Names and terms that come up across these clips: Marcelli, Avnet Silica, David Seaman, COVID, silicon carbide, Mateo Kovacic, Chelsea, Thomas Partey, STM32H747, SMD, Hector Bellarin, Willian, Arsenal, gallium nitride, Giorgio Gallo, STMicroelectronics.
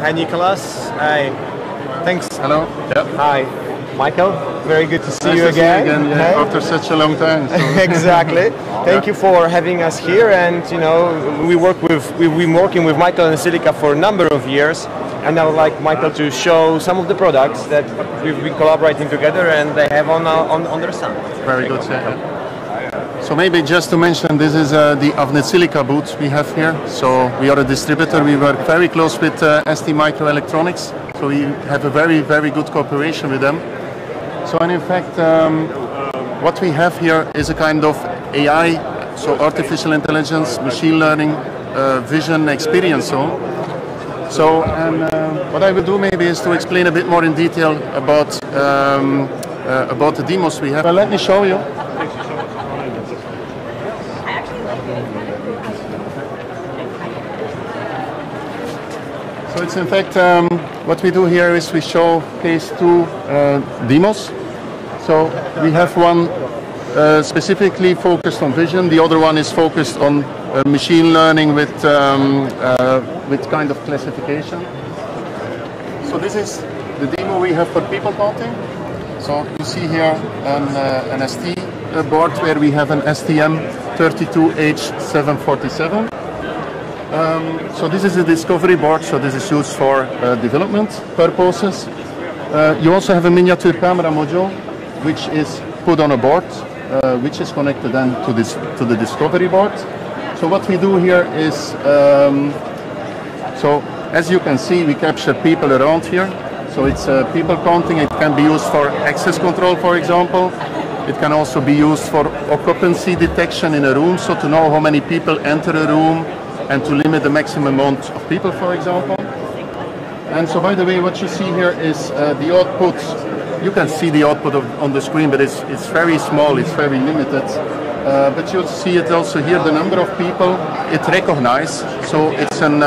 Hi, Nicholas. Hi. Thanks. Hello. Yep. Hi. Michael, very good to see you again. Yeah, after such a long time. So. Exactly. Thank you for having us here. And you know, we've been working with Michael and Silica for a number of years. And I would like Michael to show some of the products that we've been collaborating together, and they have on their stand. Very good. Yeah. So maybe just to mention, this is the Avnet Silica booth we have here. So we are a distributor. We work very close with STMicroelectronics. So we have a very, very good cooperation with them. So, and in fact, what we have here is a kind of AI, so artificial intelligence, machine learning, vision experience zone. So, and what I will do maybe is to explain a bit more in detail about the demos we have. Well, let me show you. So it's in fact, what we do here is we show phase two demos. So we have one specifically focused on vision, the other one is focused on machine learning with kind of classification. So this is the demo we have for people counting. So you see here an ST board where we have an STM32H747. So this is a discovery board, so this is used for development purposes. You also have a miniature camera module, which is put on a board, which is connected then to the discovery board. So what we do here is, so as you can see, we capture people around here. So it's people counting. It can be used for access control, for example. It can also be used for occupancy detection in a room, so to know how many people enter a room, and to limit the maximum amount of people, for example. And so, by the way, what you see here is the output. You can see the output on the screen, but it's very small, it's very limited. But you'll see it also here, the number of people it recognizes. So it's an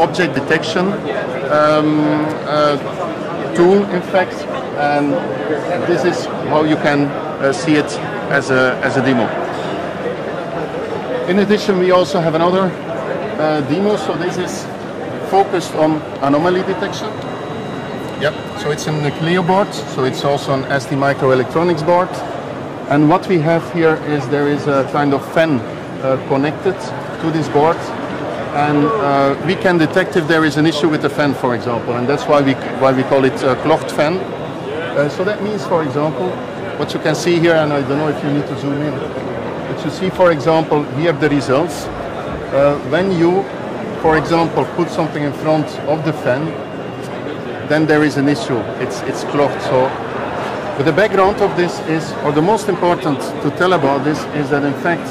object detection tool, in fact. And this is how you can see it as a demo. In addition, we also have another demo, so this is focused on anomaly detection. Yep. So it's in the Clio board, so it's also an STMicroelectronics board. And what we have here is there is a kind of fan connected to this board, and we can detect if there is an issue with the fan, for example, and that's why we call it a clogged fan. So that means, for example, what you can see here, and I don't know if you need to zoom in, but you see, for example, here the results. When you, for example, put something in front of the fan, then there is an issue. It's clogged. So, but the background of this is, or the most important to tell about this, is that in fact,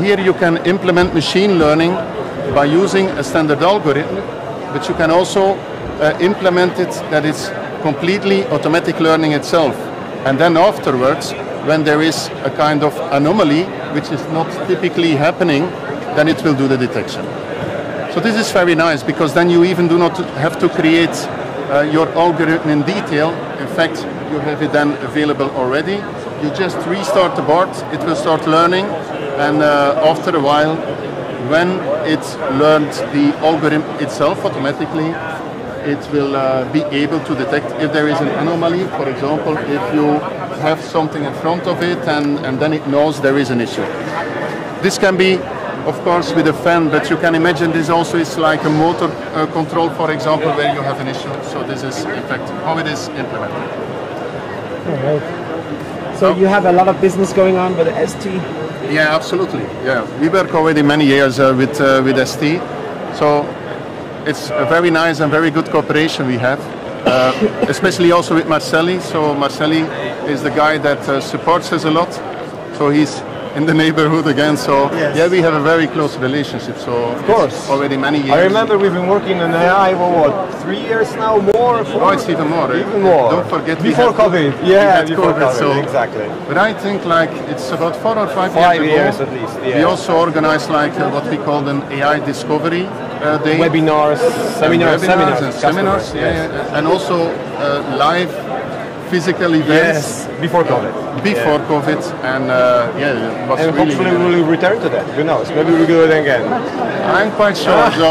here you can implement machine learning by using a standard algorithm, but you can also implement it that it's completely automatic learning itself. And then afterwards, when there is a kind of anomaly, which is not typically happening, then it will do the detection. So this is very nice, because then you even do not have to create your algorithm in detail. In fact, you have it then available already. You just restart the board, it will start learning, and after a while, when it learned the algorithm itself automatically, it will be able to detect if there is an anomaly. For example, if you have something in front of it, and then it knows there is an issue. This can be, of course, with a fan, but you can imagine this also is like a motor control, for example, where you have an issue. So this is, in fact, how it is implemented. All right. So you have a lot of business going on with ST? Yeah, absolutely. Yeah, we work already many years with ST. So it's a very nice and very good cooperation we have, especially also with Marcelli. So Marcelli is the guy that supports us a lot. So he's in the neighborhood again, so yes. Yeah, we have a very close relationship, so of course already many years. I remember we've been working on AI for what, 3 years now, more? Four? No, it's even more. Even more. Don't forget before COVID. Yeah, before COVID, so exactly. But I think like it's about 4 or 5 years ago, at least. Yeah. We also organized like what we call an AI discovery day. Webinars, seminars, and seminars. Yeah, yes. And also live physical events. Yes, before COVID. Before COVID, and yeah, it was and really hopefully we will return to that. Who knows? Maybe we'll do it again. I'm quite sure, so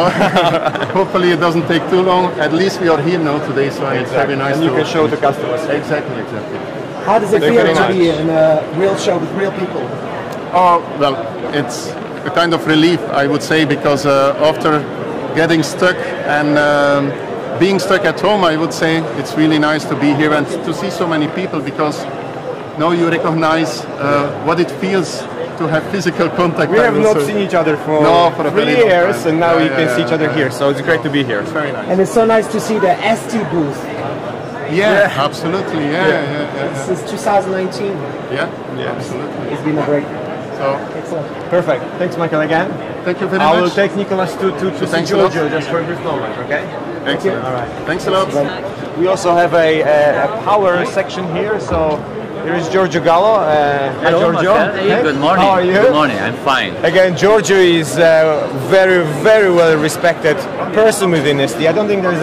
hopefully it doesn't take too long. At least we are here now today, so exactly. It's very nice. And you can show the customers. Exactly, exactly. How does it feel to be in a real show with real people? Oh, well, it's a kind of relief, I would say, because after getting stuck and being stuck at home, I would say it's really nice to be here and to see so many people, because now you recognize what it feels to have physical contact. We have not seen each other for 3 years, and now we can see each other here, so it's great to be here. It's very nice. And it's so nice to see the ST booth. Yeah, absolutely, yeah. Since 2019. Yeah, absolutely. It's been a great... So. Excellent. Perfect. Thanks, Michael, again. Thank you very much. I will take Nicolas to see Giorgio just for a brief moment, okay? Excellent. All right. Thanks a lot. We also have a power section here, so here is Giorgio Gallo. Hello, Giorgio. Hey, good morning. How are you? Good morning. I'm fine. Again, Giorgio is a very, very well respected person within ST. I don't think there's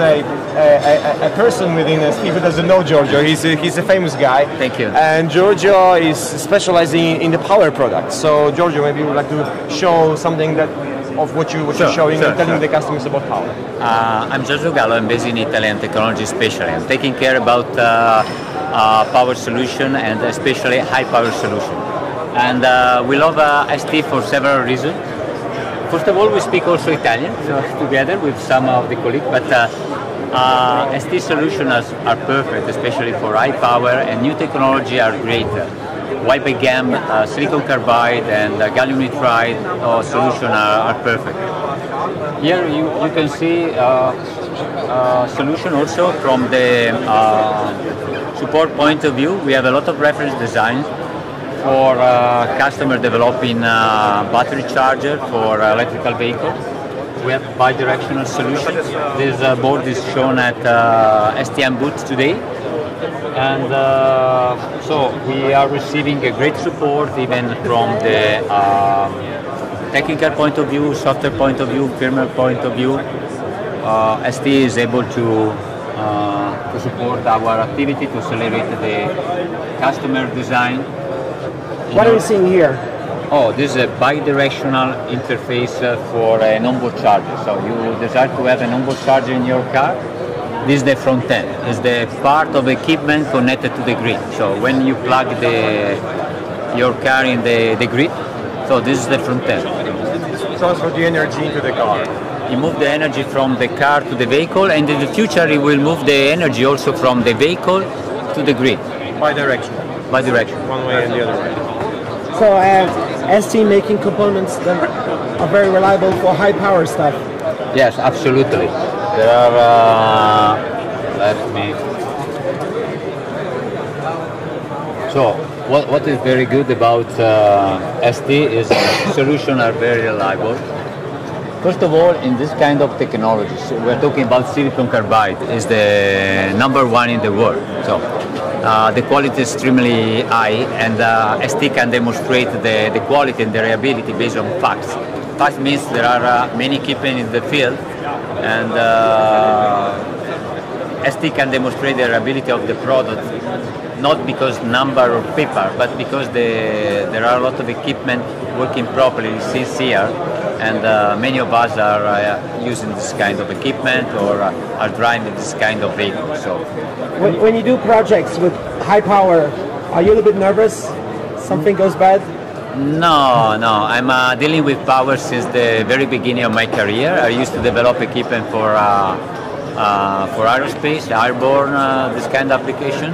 a person within ST who doesn't know Giorgio. He's a famous guy. Thank you. And Giorgio is specializing in the power products. So, Giorgio, maybe you would like to show something of what you're showing and telling the customers about power. I'm Giorgio Gallo. I'm based in Italy and technology specialist. I'm taking care about power solution and especially high power solution. And we love ST for several reasons. First of all, we speak also Italian, so together with some of the colleagues, but ST solutions are perfect, especially for high power, and new technology are great. YBGAM, silicon carbide and gallium nitride solution are perfect. Here you can see solution also from the support point of view. We have a lot of reference designs for customer developing battery charger for electrical vehicle. We have bidirectional solutions. This board is shown at STM booth today. And so we are receiving a great support even from the technical point of view, software point of view, firmware point of view. ST is able to support our activity, to accelerate the customer design. What are you seeing here? Oh, this is a bidirectional interface for an onboard charger. So you desire to have an onboard charger in your car. This is the front end. It's the part of equipment connected to the grid. So when you plug your car in the grid, so this is the front end. Transfer the energy into the car. You move the energy from the car to the vehicle, and in the future you will move the energy also from the vehicle to the grid. Bidirectional. Bidirectional. One way and the other way. So ST making components that are very reliable for high power stuff. Yes, absolutely. There are, so what is very good about ST is solutions are very reliable. First of all, in this kind of technologies, so we're talking about silicon carbide is the #1 in the world. So the quality is extremely high, and ST can demonstrate the quality and the reliability based on facts. Facts means there are many equipment in the field, and ST can demonstrate the reliability of the product, not because number or paper, but because there are a lot of equipment working properly since here, and many of us are using this kind of equipment or are driving this kind of vehicle. So, when you do projects with high power, are you a little bit nervous? Something goes bad? No. I'm dealing with power since the very beginning of my career. I used to develop equipment for aerospace, airborne, this kind of application.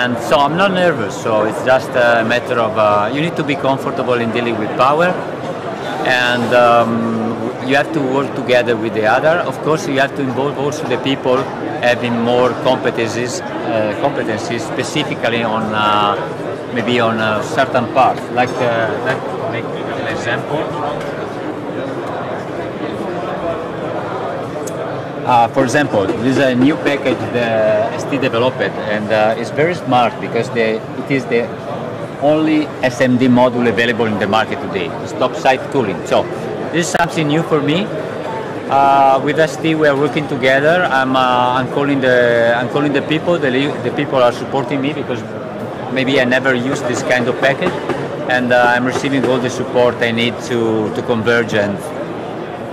And so I'm not nervous. So it's just a matter of you need to be comfortable in dealing with power, and you have to work together with the other. Of course, you have to involve also the people having more competencies specifically on. Maybe on a certain part, like let's make an example. For example, this is a new package that ST developed, and it's very smart because it is the only SMD module available in the market today. It's top side cooling. So this is something new for me. With ST we are working together. I'm calling the people. The people are supporting me because maybe I never used this kind of package, and I'm receiving all the support I need to converge and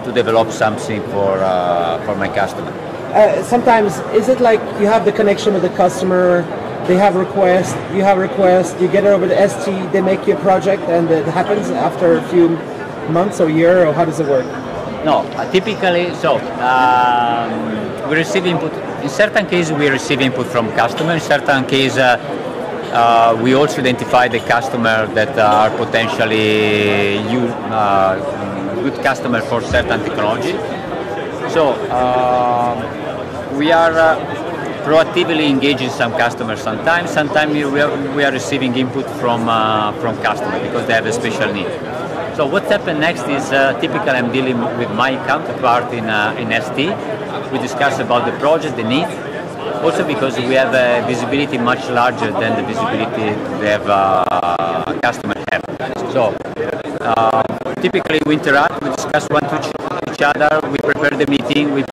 to develop something for my customer. Sometimes is it like you have the connection with the customer? They have requests, you have requests, you get over the ST, they make you a project, and it happens after a few months or year, or how does it work? No, typically, so we receive input, in certain cases we receive input from customers, in certain cases we also identify the customer that are potentially good customers for certain technology. So we are proactively engaging some customers sometimes. Sometimes we are receiving input from customers because they have a special need. So what's happened next is typically I'm dealing with my counterpart in ST. We discuss about the project, the need, also because we have a visibility much larger than the visibility that customers have. So typically we interact, we discuss one to each other, we prepare the meeting, we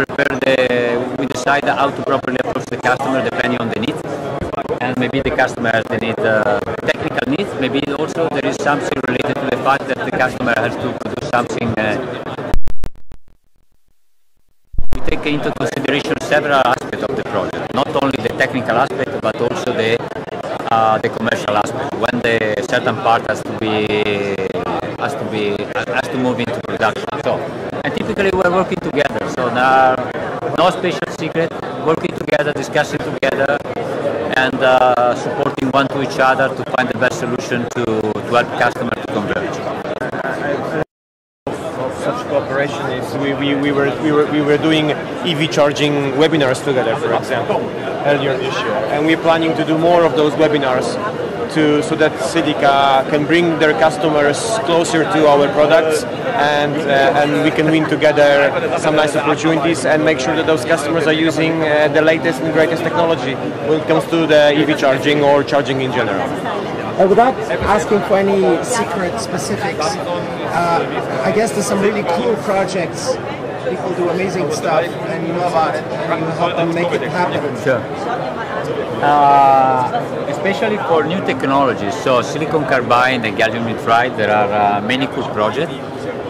decide how to properly approach the customer depending on the needs. And maybe the customer has the need, technical needs, maybe also there is something related to the fact that the customer has to produce something. We take into consideration several aspects of the project, not only the technical aspect but also the commercial aspect, when the certain part has to move into production. So, and typically we're working together, so there are no special secret, working together, discussing together, and supporting one to each other to find the best solution to help customers to converge. Of such cooperation is we were doing EV charging webinars together, for example, earlier this year, and we're planning to do more of those webinars so that Silica can bring their customers closer to our products, and we can win together some nice opportunities and make sure that those customers are using the latest and greatest technology when it comes to the EV charging or charging in general. Without asking for any secret specifics, I guess there's some really cool projects. People do amazing stuff and you know about it and you help them make it happen. Sure. Especially for new technologies, so silicon carbide and gallium nitride, there are many cool projects,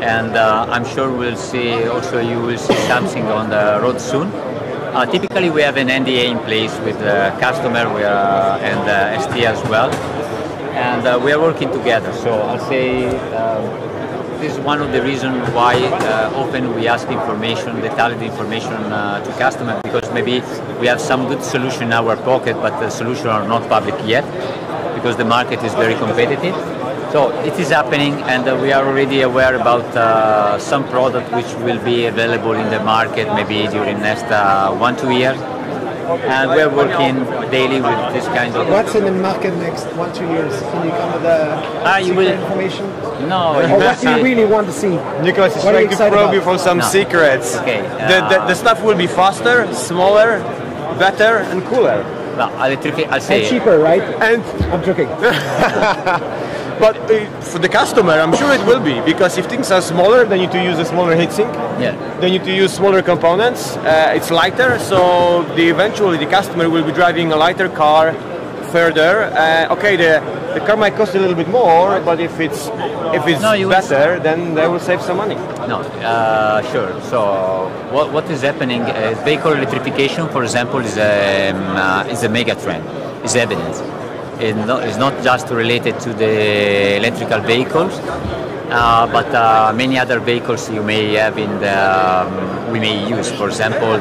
and I'm sure we'll see, also you will see something on the road soon. Typically we have an NDA in place with the customer and ST as well, and we are working together, so I'll say this is one of the reasons why often we ask information, detailed information to customers, because maybe we have some good solution in our pocket, but the solutions are not public yet, because the market is very competitive. So it is happening, and we are already aware about some product which will be available in the market maybe during next 1-2 years. And we're working daily with this kind of... What's in the market next 1-2 years? Can you come with secret information? No. Or what do you really want to see? Nicholas is trying to probe you for some secrets. Okay. The stuff will be faster, smaller, better and cooler. No, I'll say and cheaper, right? And I'm joking. But for the customer, I'm sure it will be, because if things are smaller, they need to use a smaller heatsink. Yeah. They need to use smaller components. It's lighter, so eventually the customer will be driving a lighter car further. Okay, the car might cost a little bit more, but if it's better, then they will save some money. No, sure. So what is happening? Vehicle electrification, for example, is a mega trend. It's evident. It's not just related to the electrical vehicles, but many other vehicles you may have we may use. For example,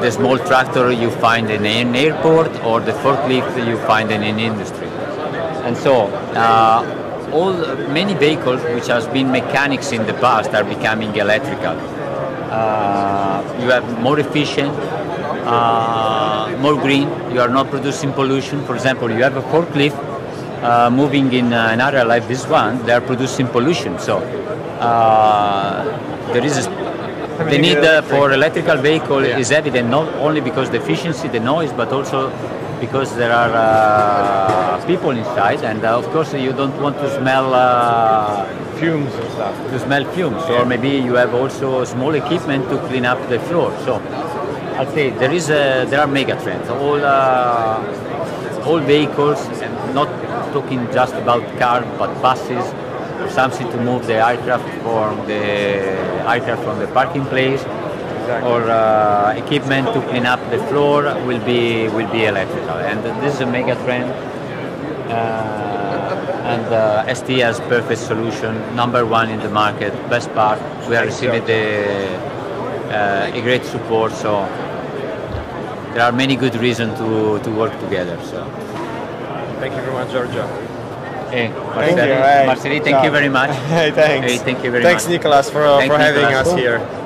the small tractor you find in an airport, or the forklift you find in an industry. And so, many vehicles which has been mechanics in the past are becoming electrical. You have more efficient. More green, you are not producing pollution. For example, you have a forklift moving in an area like this one, they are producing pollution. So there is the need for electrical vehicle is evident, not only because the efficiency, the noise, but also because there are people inside, and of course you don't want to smell fumes and stuff. To smell fumes, yeah. Or maybe you have also small equipment to clean up the floor. So I'll say there is a, there are mega trends. All vehicles, and not talking just about cars, but buses, or something to move the aircraft from the parking place. Or equipment to clean up the floor will be electrical, and this is a mega trend. And ST has perfect solution, #1 in the market, best part. We are receiving a great support, so there are many good reasons to work together. So thank you very much, Giorgio. Hey, Marcelli, thank you, Marcelli, thank you very much. Hey, thanks. Hey, thank you very much. Thanks, Nicolas, for having us here.